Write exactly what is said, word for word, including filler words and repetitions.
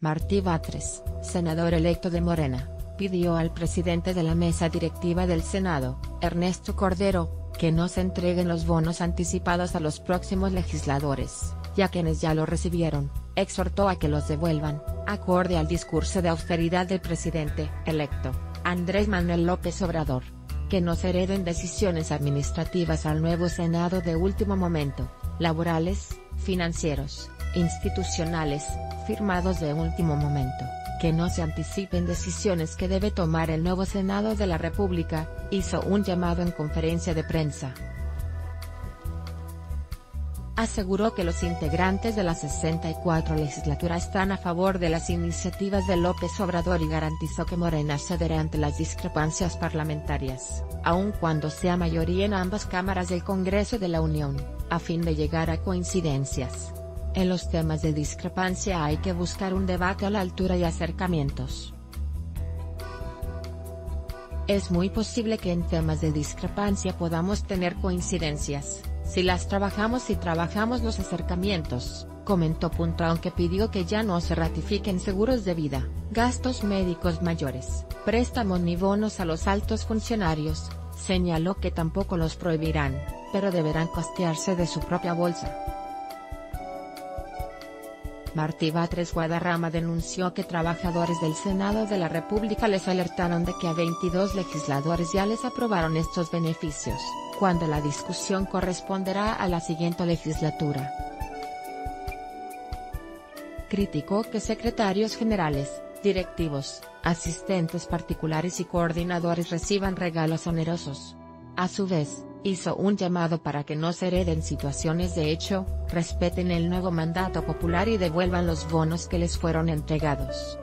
Martí Batres, senador electo de Morena, pidió al presidente de la Mesa Directiva del Senado, Ernesto Cordero, que no se entreguen los bonos anticipados a los próximos legisladores, y a quienes ya los recibieron, exhortó a que los devuelvan, acorde al discurso de austeridad del presidente electo, Andrés Manuel López Obrador, que no se hereden decisiones administrativas al nuevo Senado de último momento, laborales, financieros, institucionales, firmados de último momento, que no se anticipen decisiones que debe tomar el nuevo Senado de la República, hizo un llamado en conferencia de prensa. Aseguró que los integrantes de la sesenta y cuatro legislatura están a favor de las iniciativas de López Obrador y garantizó que Morena cederá ante las discrepancias parlamentarias, aun cuando sea mayoría en ambas cámaras del Congreso de la Unión, a fin de llegar a coincidencias. En los temas de discrepancia hay que buscar un debate a la altura y acercamientos. Es muy posible que en temas de discrepancia podamos tener coincidencias, si las trabajamos y trabajamos los acercamientos, comentó. Aunque pidió que ya no se ratifiquen seguros de vida, gastos médicos mayores, préstamos ni bonos a los altos funcionarios, señaló que tampoco los prohibirán, pero deberán costearse de su propia bolsa. Martí Batres Guadarrama denunció que trabajadores del Senado de la República les alertaron de que a veintidós legisladores ya les aprobaron estos beneficios, cuando la discusión corresponderá a la siguiente legislatura. Criticó que secretarios generales, directivos, asistentes particulares y coordinadores reciban regalos onerosos. A su vez, hizo un llamado para que no se hereden situaciones de hecho, respeten el nuevo mandato popular y devuelvan los bonos que les fueron entregados.